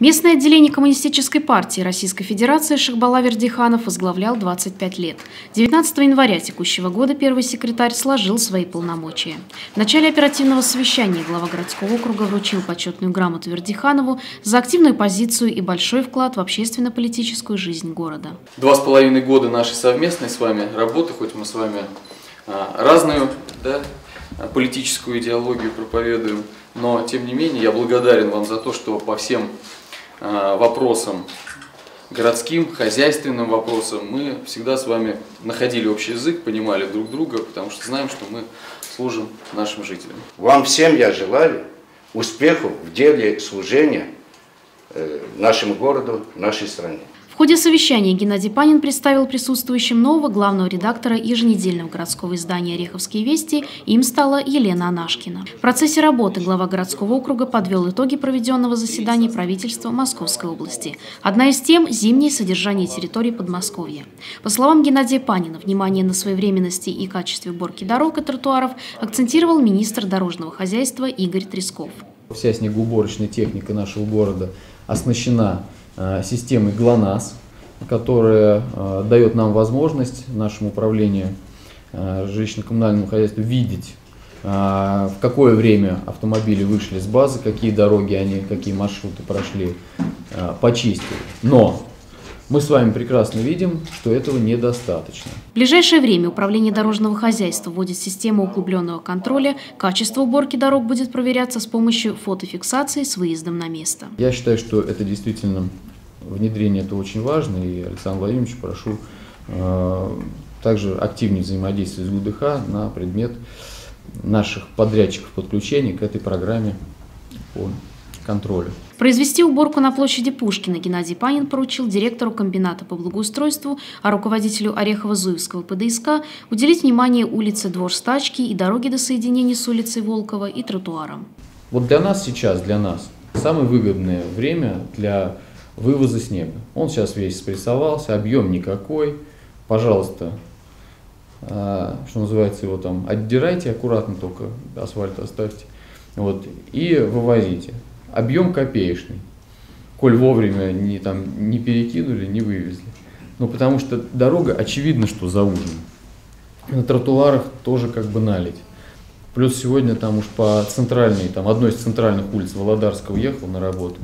Местное отделение Коммунистической партии Российской Федерации Шахбала Вердиханов возглавлял 25 лет. 19 января текущего года первый секретарь сложил свои полномочия. В начале оперативного совещания глава городского округа вручил почетную грамоту Вердиханову за активную позицию и большой вклад в общественно-политическую жизнь города. 2,5 года нашей совместной с вами работы, хоть мы с вами разную, да, политическую идеологию проповедуем, но тем не менее я благодарен вам за то, что по всем вопросам, городским, хозяйственным вопросам, мы всегда с вами находили общий язык, понимали друг друга, потому что знаем, что мы служим нашим жителям. Вам всем я желаю успехов в деле служения нашему городу, нашей стране. В ходе совещания Геннадий Панин представил присутствующим нового главного редактора еженедельного городского издания «Ореховские вести», им стала Елена Анашкина. В процессе работы глава городского округа подвел итоги проведенного заседания правительства Московской области. Одна из тем – зимнее содержание территории Подмосковья. По словам Геннадия Панина, внимание на своевременности и качестве уборки дорог и тротуаров акцентировал министр дорожного хозяйства Игорь Тресков. Вся снегоуборочная техника нашего города оснащена системой ГЛОНАСС, которая дает нам возможность, нашему управлению жилищно-коммунальному хозяйству, видеть, в какое время автомобили вышли с базы, какие дороги они, какие маршруты прошли, почистили. Но мы с вами прекрасно видим, что этого недостаточно. В ближайшее время Управление дорожного хозяйства вводит систему углубленного контроля. Качество уборки дорог будет проверяться с помощью фотофиксации с выездом на место. Я считаю, что это действительно внедрение, это очень важно. И Александр Владимирович, прошу также активнее взаимодействовать с ГУДХ на предмет наших подрядчиков подключения к этой программе по контролю. Произвести уборку на площади Пушкина Геннадий Панин поручил директору комбината по благоустройству, а руководителю Орехово-Зуевского ПДСК уделить внимание улице Двор Стачки и дороге до соединения с улицей Волкова и тротуаром. Вот для нас сейчас, самое выгодное время для вывоза снега. Он сейчас весь спрессовался, объем никакой. Пожалуйста, что называется, его там отдирайте аккуратно, только асфальт оставьте, вот, и вывозите. Объем копеечный, коль вовремя не перекинули, не вывезли. Ну, потому что дорога, очевидно, что заужена. На тротуарах тоже как бы наледь. Плюс сегодня там уж по центральной, там одной из центральных улиц Володарска уехал на работу.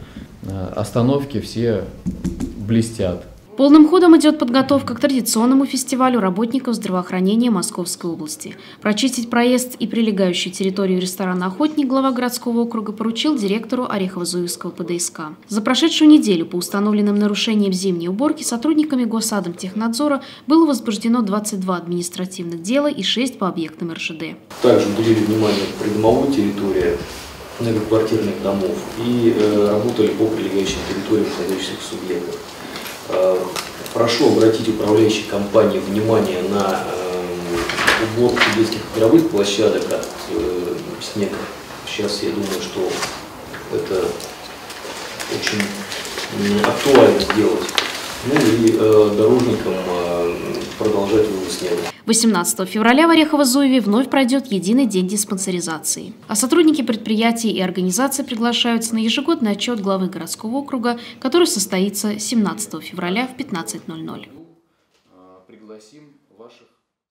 Остановки все блестят. Полным ходом идет подготовка к традиционному фестивалю работников здравоохранения Московской области. Прочистить проезд и прилегающую территорию ресторана «Охотник» глава городского округа поручил директору Орехово-Зуевского ПДСК. За прошедшую неделю по установленным нарушениям зимней уборки сотрудниками Госадмтехнадзора было возбуждено 22 административных дела и 6 по объектам РЖД. Также уделили внимание придомовой территории многоквартирных домов и работали по прилегающим территориям хозяйственных субъектов. Прошу обратить управляющей компании внимание на уборку детских игровых площадок от снега. Сейчас я думаю, что это очень актуально сделать. Ну и дорожникам продолжать вывоз снега. 18 февраля в Орехово-Зуеве вновь пройдет единый день диспансеризации. А сотрудники предприятий и организаций приглашаются на ежегодный отчет главы городского округа, который состоится 17 февраля в 15:00.